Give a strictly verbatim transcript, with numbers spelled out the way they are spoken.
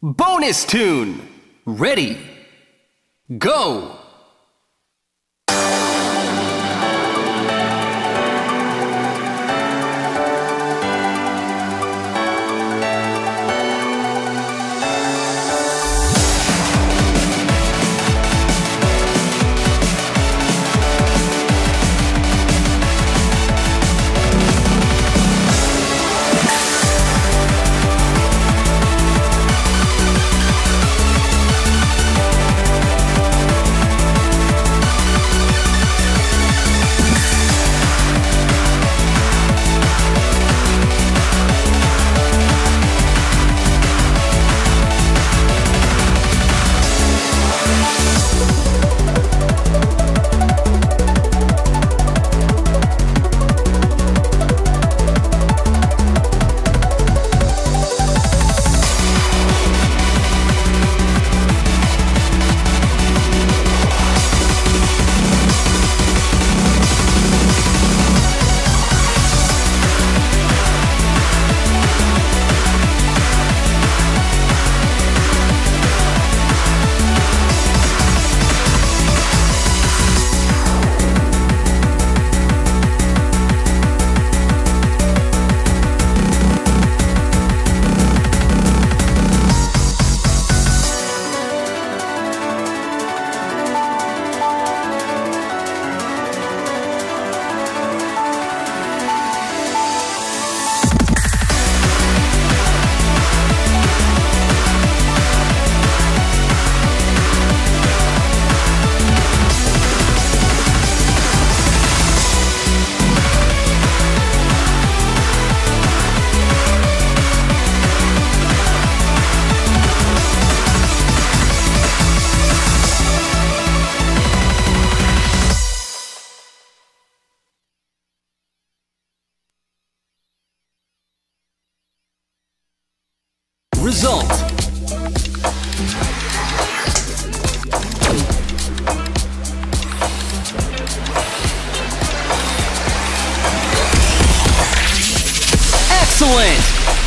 Bonus tune! Ready, go! Result. Excellent!